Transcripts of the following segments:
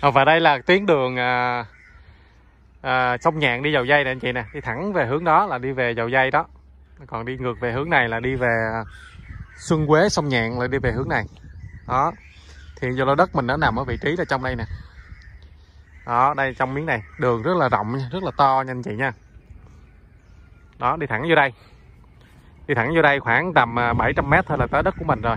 Và đây là tuyến đường Sông Nhạn đi Dầu Giây nè anh chị nè, đi thẳng về hướng đó là đi về Dầu Giây đó. Còn đi ngược về hướng này là đi về Xuân Quế, Sông Nhạn là đi về hướng này. Đó. Thì do lô đất mình nó nằm ở vị trí là trong đây nè. Đó, đây trong miếng này, đường rất là rộng, rất là to nha anh chị nha. Đó, đi thẳng vô đây. Đi thẳng vô đây khoảng tầm 700 m thôi là tới đất của mình rồi.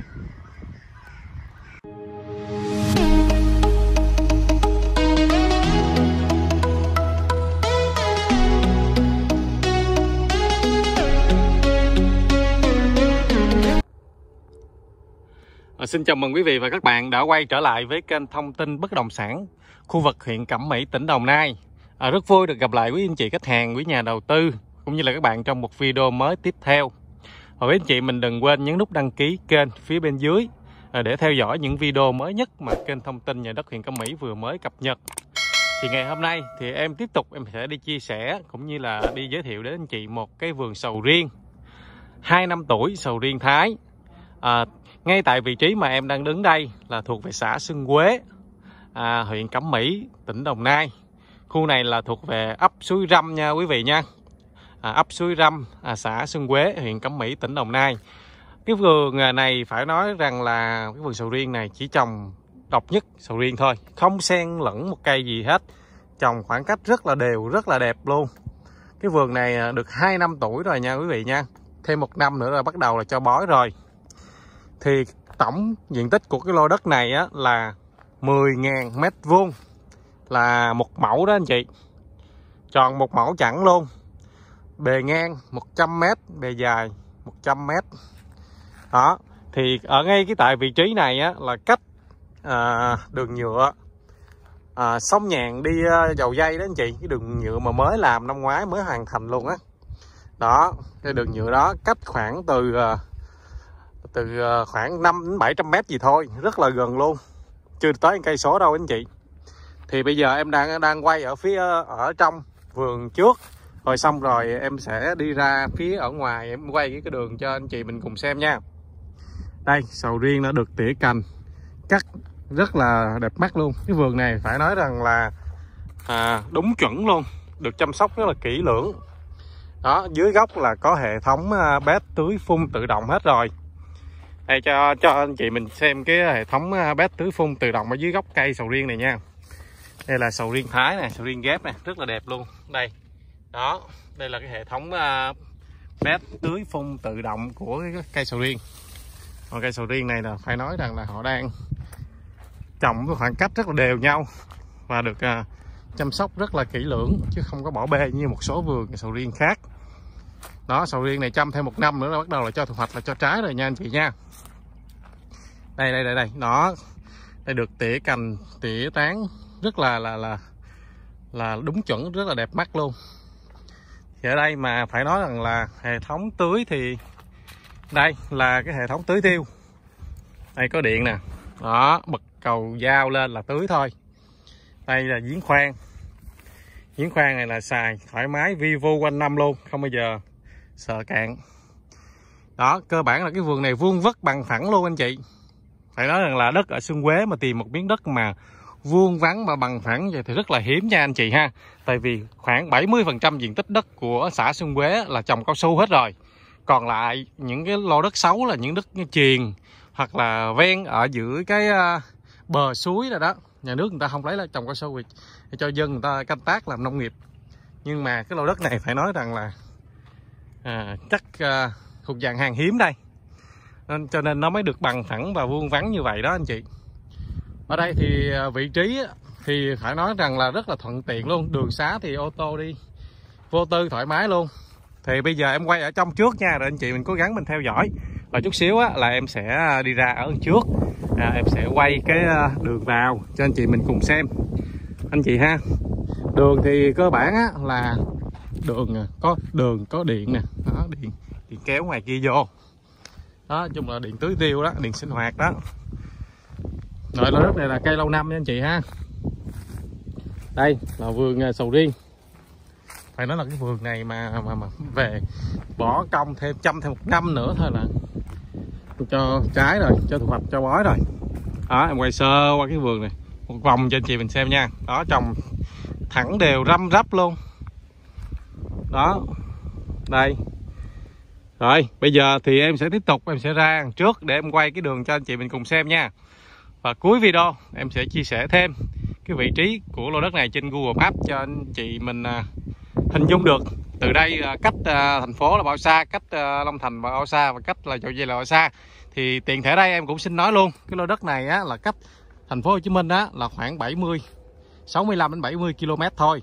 Xin chào mừng quý vị và các bạn đã quay trở lại với kênh thông tin bất động sản khu vực huyện Cẩm Mỹ, tỉnh Đồng Nai. Rất vui được gặp lại quý anh chị khách hàng, quý nhà đầu tư cũng như là các bạn trong một video mới tiếp theo. Và quý anh chị mình đừng quên nhấn nút đăng ký kênh phía bên dưới để theo dõi những video mới nhất mà kênh thông tin nhà đất huyện Cẩm Mỹ vừa mới cập nhật. Thì ngày hôm nay thì em tiếp tục sẽ đi chia sẻ cũng như là đi giới thiệu đến anh chị một cái vườn sầu riêng 2 năm tuổi, sầu riêng Thái. Ngay tại vị trí mà em đang đứng đây là thuộc về xã Xuân Quế, huyện Cẩm Mỹ, tỉnh Đồng Nai. Khu này là thuộc về ấp Suối Râm nha quý vị nha. Ấp Suối Râm, xã Xuân Quế, huyện Cẩm Mỹ, tỉnh Đồng Nai. Cái vườn này phải nói rằng là cái vườn sầu riêng này chỉ trồng độc nhất sầu riêng thôi, không xen lẫn một cây gì hết. Trồng khoảng cách rất là đều, rất là đẹp luôn. Cái vườn này được 2 năm tuổi rồi nha quý vị nha. Thêm 1 năm nữa là bắt đầu là cho bói rồi. Thì tổng diện tích của cái lô đất này á, là 10.000 m² là 1 mẫu đó anh chị. Tròn 1 mẫu chẵn luôn. Bề ngang 100 m, bề dài 100 m. Đó. Thì ở ngay cái tại vị trí này á, là cách đường nhựa Sông Nhạn đi Dầu Giây đó anh chị. Cái đường nhựa mà mới làm năm ngoái mới hoàn thành luôn á. Đó. Cái đường nhựa đó cách khoảng từ khoảng 500 đến 700 m gì thôi, rất là gần luôn, chưa tới cây số đâu anh chị. Thì bây giờ em đang quay ở phía ở trong vườn trước, rồi xong rồi em sẽ đi ra phía ở ngoài em quay cái đường cho anh chị mình cùng xem nha. Đây, sầu riêng đã được tỉa cành, cắt rất là đẹp mắt luôn. Cái vườn này phải nói rằng là đúng chuẩn luôn, được chăm sóc rất là kỹ lưỡng. Đó, dưới gốc là có hệ thống bếp tưới phun tự động hết rồi. Đây cho anh chị mình xem cái hệ thống bếp tưới phun tự động ở dưới gốc cây sầu riêng này nha. Đây là sầu riêng Thái nè, sầu riêng ghép nè, rất là đẹp luôn. Đây. Đó, đây là cái hệ thống bếp tưới phun tự động của cái cây sầu riêng. Còn cây sầu riêng này là phải nói rằng là họ đang trồng với khoảng cách rất là đều nhau và được chăm sóc rất là kỹ lưỡng chứ không có bỏ bê như một số vườn sầu riêng khác. Đó, sầu riêng này chăm thêm 1 năm nữa là bắt đầu là cho thu hoạch, là cho trái rồi nha anh chị nha. Đây. Đó. Đây được tỉa cành, tỉa tán rất là đúng chuẩn, rất là đẹp mắt luôn. Thì ở đây mà phải nói rằng là hệ thống tưới thì đây là cái hệ thống tưới tiêu. Đây có điện nè. Đó, bật cầu dao lên là tưới thôi. Đây là giếng khoan. Giếng khoan này là xài thoải mái vi vu quanh năm luôn, không bao giờ sợ cạn. Đó, cơ bản là cái vườn này vuông vức bằng phẳng luôn anh chị. Phải nói rằng là đất ở Xuân Quế mà tìm một miếng đất mà vuông vắn mà bằng phẳng vậy thì rất là hiếm nha anh chị ha. Tại vì khoảng 70% diện tích đất của xã Xuân Quế là trồng cao su hết rồi. Còn lại những cái lô đất xấu là những đất chuyền hoặc là ven ở giữa cái bờ suối rồi đó. Nhà nước người ta không lấy là trồng cao su để cho dân người ta canh tác làm nông nghiệp. Nhưng mà cái lô đất này phải nói rằng là chắc thuộc dạng hàng hiếm đây. Nên, cho nên nó mới được bằng thẳng và vuông vắn như vậy đó anh chị. Ở đây thì vị trí thì phải nói rằng là rất là thuận tiện luôn. Đường xá thì ô tô đi vô tư thoải mái luôn. Thì bây giờ em quay ở trong trước nha, rồi anh chị mình cố gắng mình theo dõi. Và chút xíu á, là em sẽ đi ra ở trước, em sẽ quay cái đường vào cho anh chị mình cùng xem anh chị ha. Đường thì cơ bản á, là đường có điện nè, điện kéo ngoài kia vô. Đó, chung là điện tưới tiêu đó, điện sinh hoạt đó. Rồi lô đất này là cây lâu năm nha anh chị ha. Đây là vườn sầu riêng. Phải nói là cái vườn này mà về bỏ công thêm chăm thêm 1 năm nữa thôi là cho trái rồi, cho thu hoạch, cho bói rồi. Đó, em quay sơ qua cái vườn này. một vòng cho anh chị mình xem nha. Đó, trồng thẳng đều răm rắp luôn. Đó, đây. Rồi, bây giờ thì em sẽ tiếp tục, em sẽ ra trước để em quay cái đường cho anh chị mình cùng xem nha. Và cuối video em sẽ chia sẻ thêm cái vị trí của lô đất này trên Google Maps cho anh chị mình hình dung được. Từ đây cách thành phố là bao xa, cách Long Thành bao xa và cách là Dầu Giây là bao xa. Thì tiện thể đây em cũng xin nói luôn, cái lô đất này á, là cách thành phố Hồ Chí Minh á, là khoảng 65 đến 70 km thôi.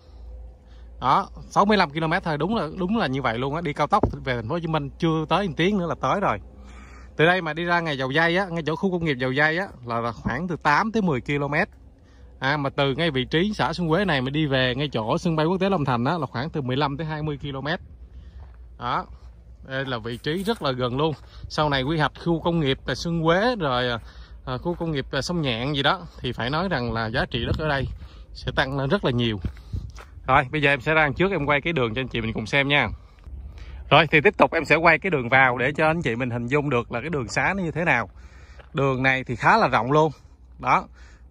Đó, 65 km thôi, đúng là như vậy luôn á, đi cao tốc về thành phố Hồ Chí Minh chưa tới 1 tiếng nữa là tới rồi. Từ đây mà đi ra ngay Dầu Giây á, ngay chỗ khu công nghiệp Dầu Giây á là khoảng từ 8 tới 10 km. Mà từ ngay vị trí xã Xuân Quế này mà đi về ngay chỗ sân bay quốc tế Long Thành á là khoảng từ 15 tới 20 km. Đó. Đây là vị trí rất là gần luôn. Sau này quy hoạch khu công nghiệp tại Xuân Quế rồi khu công nghiệp Sông Nhạn gì đó thì phải nói rằng là giá trị đất ở đây sẽ tăng lên rất là nhiều. Rồi, bây giờ em sẽ ra trước em quay cái đường cho anh chị mình cùng xem nha. Rồi thì tiếp tục em sẽ quay cái đường vào để cho anh chị mình hình dung được là cái đường xá nó như thế nào. Đường này thì khá là rộng luôn. Đó,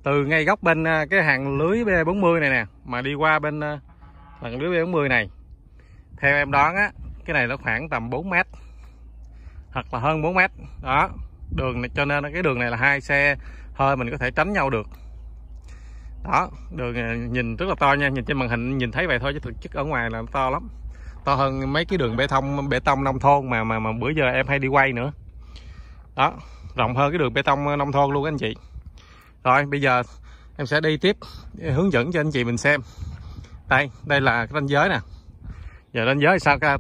từ ngay góc bên cái hàng lưới B40 này nè mà đi qua bên hàng lưới B40 này. Theo em đoán á, cái này nó khoảng tầm 4 mét hoặc là hơn 4 mét. Đó, đường này, cho nên cái đường này là hai xe hơi mình có thể tránh nhau được. Đó, đường nhìn rất là to nha, nhìn trên màn hình nhìn thấy vậy thôi chứ thực chất ở ngoài là to lắm. To hơn mấy cái đường bê tông nông thôn mà bữa giờ em hay đi quay nữa. Đó, rộng hơn cái đường bê tông nông thôn luôn anh chị. Rồi, bây giờ em sẽ đi tiếp hướng dẫn cho anh chị mình xem. Đây là cái ranh giới nè. Giờ ranh giới sao ta,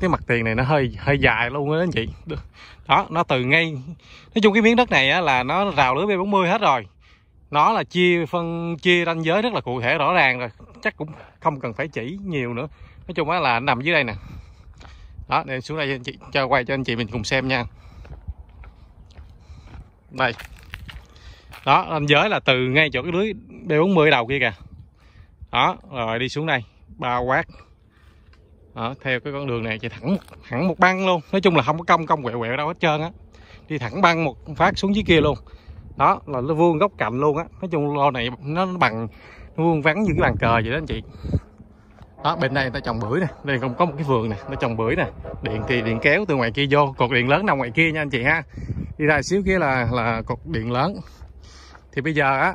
cái mặt tiền này nó hơi dài luôn đó anh chị. Đó, nó từ ngay, nói chung cái miếng đất này á, là nó rào lưới B40 hết rồi. Nó là phân chia ranh giới rất là cụ thể rõ ràng rồi, chắc cũng không cần phải chỉ nhiều nữa. Nói chung á là nằm dưới đây nè. Đó, để xuống đây anh chị cho quay cho anh chị mình cùng xem nha. Đây. Đó, ranh giới là từ ngay chỗ cái lưới B40 đầu kia kìa. Đó, rồi đi xuống đây, bao quát. Đó, theo cái con đường này chạy thẳng một băng luôn. Nói chung là không có cong quẹo đâu hết trơn á. Đi thẳng băng một phát xuống dưới kia luôn. Đó, là nó vuông góc cạnh luôn á. Nói chung lô này nó bằng, nó vuông vắn như cái bàn cờ vậy đó anh chị. Đó, bên đây người ta trồng bưởi nè, đây còn có một cái vườn nè, nó trồng bưởi nè. Điện thì điện kéo từ ngoài kia vô, cột điện lớn nằm ngoài kia nha anh chị ha. Đi ra xíu kia là cột điện lớn. Thì bây giờ á,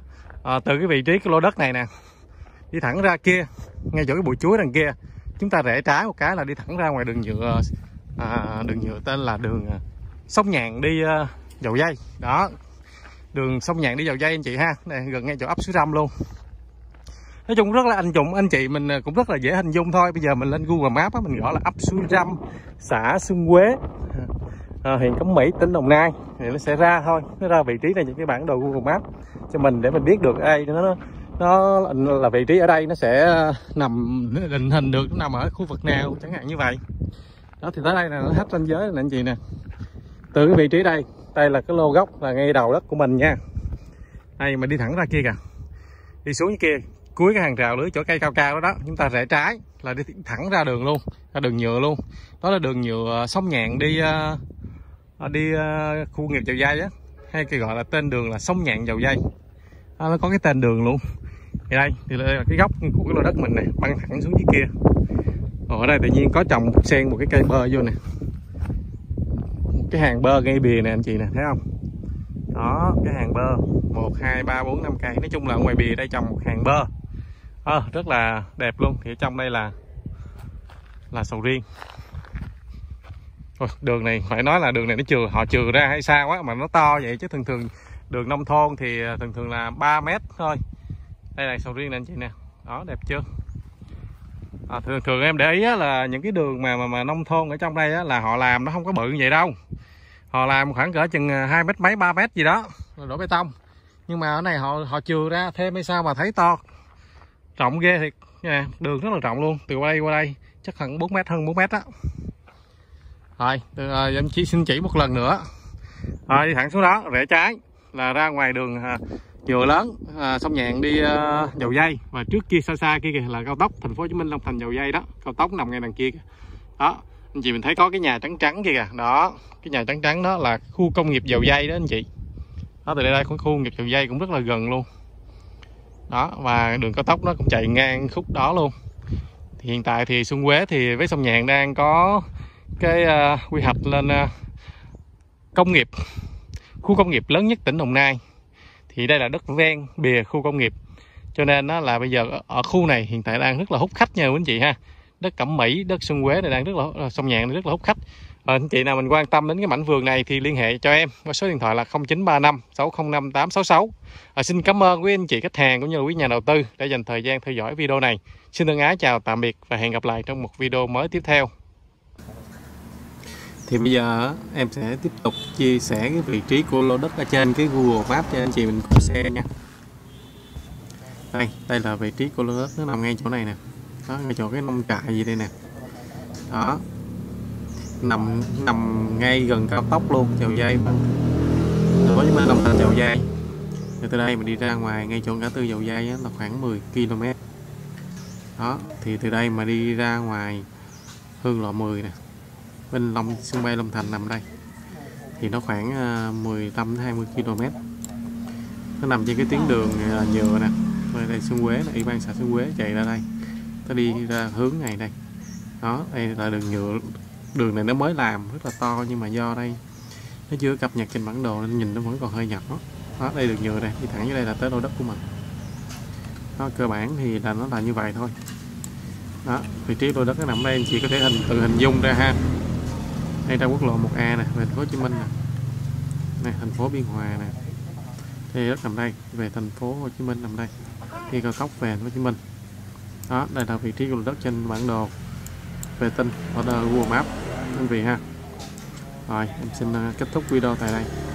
từ cái vị trí cái lô đất này nè, đi thẳng ra kia, ngay chỗ cái bụi chuối đằng kia, chúng ta rẽ trái một cái là đi thẳng ra ngoài đường nhựa tên là đường Sông Nhạn đi Dầu Giây. Đó, đường Sông Nhạn đi Dầu Giây anh chị ha, này gần ngay chỗ ấp Suối Râm luôn. Nói chung rất là anh chị mình cũng rất là dễ hình dung thôi. Bây giờ mình lên Google Maps á, mình gõ là ấp Suối Râm, xã Xuân Quế, huyện Cẩm Mỹ, tỉnh Đồng Nai thì nó sẽ ra thôi. Nó ra vị trí này những cái bản đồ Google Maps cho mình để mình biết được đây nó là vị trí ở đây, nó sẽ nằm định hình được nó nằm ở khu vực nào chẳng hạn như vậy. Đó thì tới đây là nó hết ranh giới nè anh chị nè. Từ cái vị trí đây, đây là cái lô gốc là ngay đầu đất của mình nha. Đây mà đi thẳng ra kia kìa. Đi xuống dưới kia, cuối cái hàng rào lưới chỗ cây cao đó đó, chúng ta rẽ trái là đi thẳng ra đường luôn, ra đường nhựa luôn. Đó là đường nhựa Sông Nhạn đi khu nghiệp Dầu Giây á, hay cái gọi là tên đường là Sông Nhạn Dầu Giây. À, nó có cái tên đường luôn. Thì đây thì là cái góc của cái lô đất mình này, băng thẳng xuống dưới kia. Ở đây tự nhiên có trồng sen một cái cây bơ vô nè. Một cái hàng bơ ngay bìa nè anh chị nè, thấy không? Đó, cái hàng bơ 1 2 3 4 5 cây. Nói chung là ngoài bìa đây trồng một hàng bơ. Rất là đẹp luôn. Thì ở trong đây là sầu riêng. Ôi, đường này phải nói là đường này họ chừa ra hay sao á mà nó to vậy, chứ thường đường nông thôn thì thường là 3 mét thôi. Đây là sầu riêng nè anh chị nè. Đó, đẹp chưa? Thường em để ý á, là những cái đường mà nông thôn ở trong đây á, là họ làm nó không có bự như vậy đâu. Họ làm khoảng cỡ chừng 2 mét mấy 3 mét gì đó rồi đổ bê tông. Nhưng mà ở này họ chừa ra thêm hay sao mà thấy to. Rộng ghê thiệt nè, đường rất là rộng luôn, từ qua đây chắc khoảng 4 mét, hơn 4 mét á. Rồi, em xin chỉ một lần nữa. Rồi đi thẳng xuống đó, rẽ trái là ra ngoài đường nhựa lớn Sông Nhạn đi Dầu Giây, và trước kia xa kia kìa là cao tốc thành phố Hồ Chí Minh Long Thành Dầu Giây đó, cao tốc nằm ngay đằng kia kìa. Đó, anh chị mình thấy có cái nhà trắng kia kìa. Đó, cái nhà trắng đó là khu công nghiệp Dầu Giây đó anh chị. Đó, từ đây cũng khu công nghiệp Dầu Giây cũng rất là gần luôn. đó, và đường cao tốc nó cũng chạy ngang khúc đó luôn. Thì hiện tại thì Xuân Quế thì với sông Nhạn đang có cái quy hoạch lên công nghiệp, khu công nghiệp lớn nhất tỉnh Đồng Nai. Thì đây là đất ven bìa khu công nghiệp, cho nên đó là bây giờ ở khu này hiện tại đang rất là hút khách nha quý anh chị ha. Đất Cẩm Mỹ, đất Xuân Quế này đang rất là, sông Nhạn rất là hút khách. Anh chị nào mình quan tâm đến cái mảnh vườn này thì liên hệ cho em qua số điện thoại là 0935 605 866. Xin cảm ơn quý anh chị khách hàng cũng như là quý nhà đầu tư đã dành thời gian theo dõi video này. Xin thân ái chào tạm biệt và hẹn gặp lại trong một video mới tiếp theo. Thì bây giờ em sẽ tiếp tục chia sẻ cái vị trí của lô đất ở trên cái Google Maps cho anh chị mình có xe nha. Đây, đây là vị trí của lô đất, nó nằm ngay chỗ này nè. Đó, ngay chỗ cái nông trại gì đây nè. Đó. Nằm ngay gần cao tốc luôn, Dầu Giây. Hồ Chí Minh, Long Thành, Dầu Giây. Rồi từ đây mình đi ra ngoài ngay chỗ ngã tư Dầu Giây là khoảng 10 km. Đó, thì từ đây mà đi ra ngoài Hương Lộ 10 nè. Bên sân bay Long Thành nằm đây. Thì nó khoảng 15 đến 20 km. Nó nằm trên cái tuyến đường nhựa nè. Rồi đây Xuân Quế là Ủy ban xã Xuân Quế chạy ra đây. Nó đi ra hướng này đây. Đó, đây là đường nhựa. Đường này nó mới làm rất là to, nhưng mà do đây nó chưa cập nhật trên bản đồ nên nhìn nó vẫn còn hơi nhỏ. Đó, đây được nhựa đây, đi thẳng dưới đây là tới lô đất của mình. Đó, cơ bản thì là nó là như vậy thôi. Đó, vị trí lô đất nó nằm đây anh chị có thể tự hình dung ra ha. Đây ra quốc lộ 1A nè, về thành phố Hồ Chí Minh nè. Này, thành phố Biên Hòa nè. Đây đất nằm đây, về thành phố Hồ Chí Minh nằm đây. Đi cao tốc về thành phố Hồ Chí Minh. Đó, đây là vị trí của lô đất trên bản đồ vệ tinh ở Google Maps anh vị ha. Rồi, em xin kết thúc video tại đây.